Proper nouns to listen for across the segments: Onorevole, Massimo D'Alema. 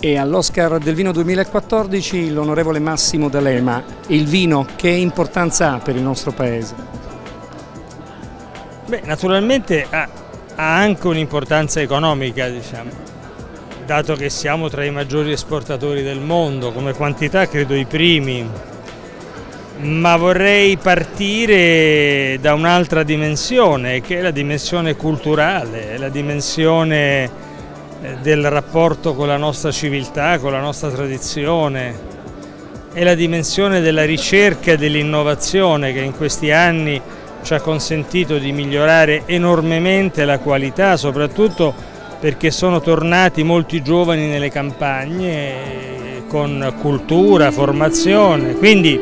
E all'Oscar del vino 2014 l'onorevole Massimo D'Alema. Il vino che importanza ha per il nostro paese? Beh, naturalmente ha anche un'importanza economica, diciamo, dato che siamo tra i maggiori esportatori del mondo, come quantità credo i primi, ma vorrei partire da un'altra dimensione, che è la dimensione culturale, la dimensione del rapporto con la nostra civiltà, con la nostra tradizione, e la dimensione della ricerca e dell'innovazione che in questi anni ci ha consentito di migliorare enormemente la qualità, soprattutto perché sono tornati molti giovani nelle campagne con cultura, formazione. Quindi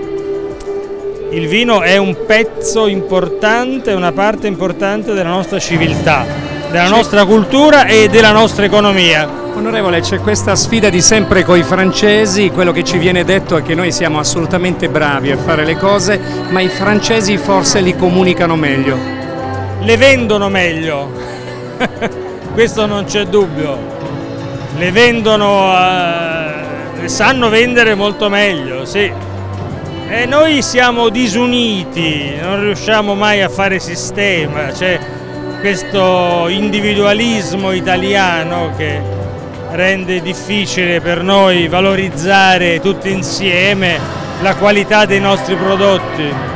il vino è un pezzo importante, una parte importante della nostra civiltà, della nostra cultura e della nostra economia. Onorevole, c'è questa sfida di sempre coi francesi. Quello che ci viene detto è che noi siamo assolutamente bravi a fare le cose, ma i francesi forse li comunicano meglio. Le vendono meglio, questo non c'è dubbio. Le vendono, le sanno vendere molto meglio, sì. E noi siamo disuniti, non riusciamo mai a fare sistema, cioè questo individualismo italiano che rende difficile per noi valorizzare tutti insieme la qualità dei nostri prodotti.